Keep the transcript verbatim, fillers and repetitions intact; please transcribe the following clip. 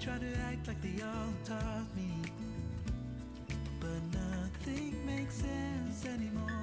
Try to act like they all taught me, but nothing makes sense anymore.